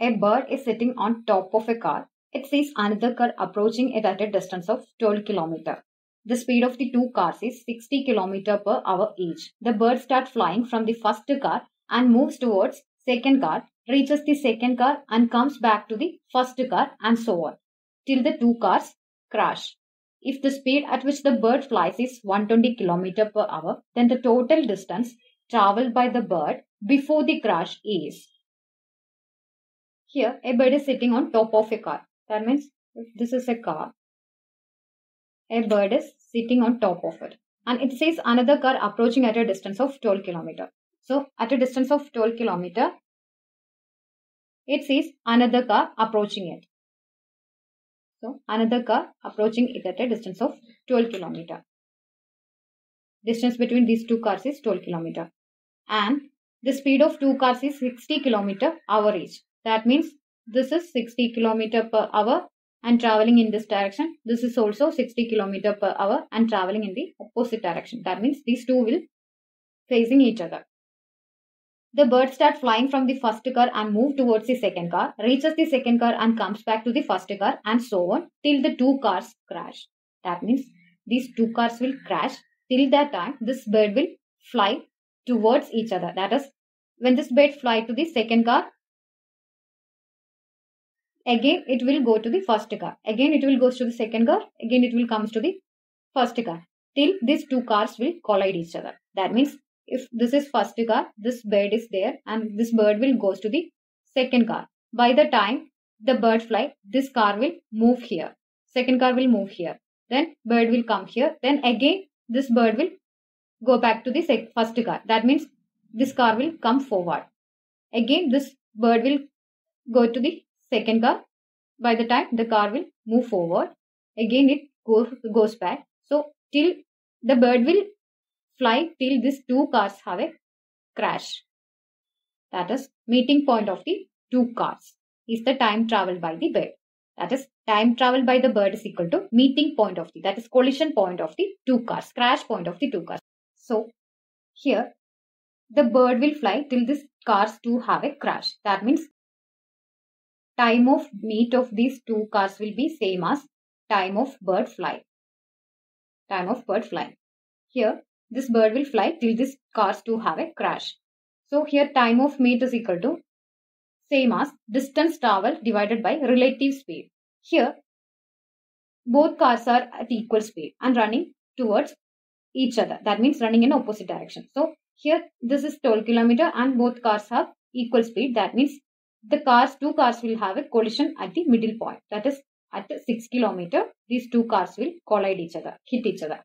A bird is sitting on top of a car. It sees another car approaching it at a distance of 12 km. The speed of the two cars is 60 km per hour each. The bird starts flying from the first car and moves towards second car, reaches the second car and comes back to the first car and so on, till the two cars crash. If the speed at which the bird flies is 120 km per hour, then the total distance traveled by the bird before the crash is. Here, a bird is sitting on top of a car. That means, if this is a car, a bird is sitting on top of it. And it says another car approaching at a distance of 12 km. So, at a distance of 12 km, it sees another car approaching it. So, another car approaching it at a distance of 12 km. Distance between these two cars is 12 km. And the speed of two cars is 60 km hour each. That means this is 60 km per hour and traveling in this direction. This is also 60 km per hour and traveling in the opposite direction. That means these two will facing each other. The bird starts flying from the first car and moves towards the second car, reaches the second car and comes back to the first car and so on till the two cars crash. That means these two cars will crash. Till that time, this bird will fly towards each other. That is, when this bird flies to the second car, again, it will go to the first car. Again, it will go to the second car. Again, it will come to the first car. Till these two cars will collide each other. That means, if this is first car, this bird is there and this bird will go to the second car. By the time the bird fly, this car will move here. Second car will move here. Then bird will come here. Then again, this bird will go back to the first car. That means, this car will come forward. Again, this bird will go to the second car. By the time the car will move forward, again it goes back. So till the bird will fly till these two cars have a crash. That is, meeting point of the two cars is the time traveled by the bird. That is, time traveled by the bird is equal to meeting point of the, that is collision point of the two cars, crash point of the two cars. So here the bird will fly till these cars two have a crash. That means time of meet of these two cars will be same as time of bird fly. Time of bird flying. Here, this bird will fly till these cars two have a crash. So here time of meet is equal to same as distance traveled divided by relative speed. Here, both cars are at equal speed and running towards each other. That means running in opposite direction. So here, this is 12 km and both cars have equal speed. That means the two cars will have a collision at the middle point. That is, at 6 km, these two cars will collide each other, hit each other.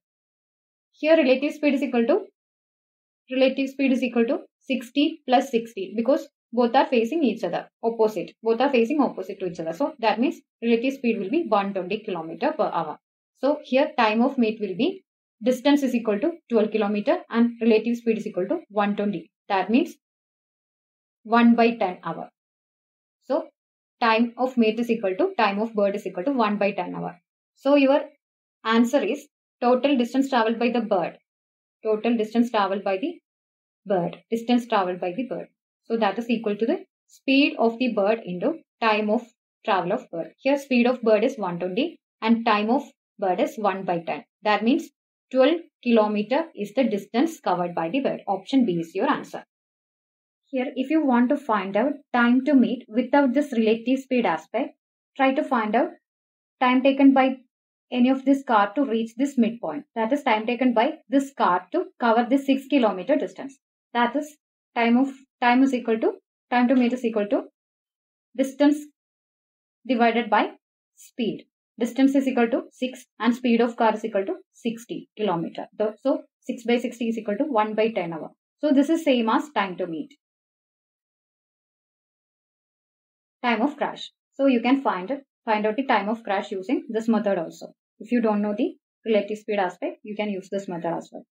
Here, relative speed is equal to 60 plus 60 because both are facing each other, opposite. Both are facing opposite to each other. So, that means relative speed will be 120 km per hour. So, here time of meet will be distance is equal to 12 km and relative speed is equal to 120. That means 1 by 10 hour. So, time of mate is equal to, time of bird is equal to 1 by 10 hour. So, your answer is total distance traveled by the bird. Total distance traveled by the bird. Distance traveled by the bird. So, that is equal to the speed of the bird into time of travel of bird. Here, speed of bird is 120 and time of bird is 1 by 10. That means 12 km is the distance covered by the bird. Option B is your answer. Here, if you want to find out time to meet without this relative speed aspect, try to find out time taken by any of this car to reach this midpoint. That is, time taken by this car to cover this 6 km distance. That is, time to meet is equal to distance divided by speed. Distance is equal to 6 and speed of car is equal to 60 km. So, 6 by 60 is equal to 1 by 10 hour. So, this is same as time to meet. Time of crash. So you can find out the time of crash using this method also. If you don't know the relative speed aspect, you can use this method as well.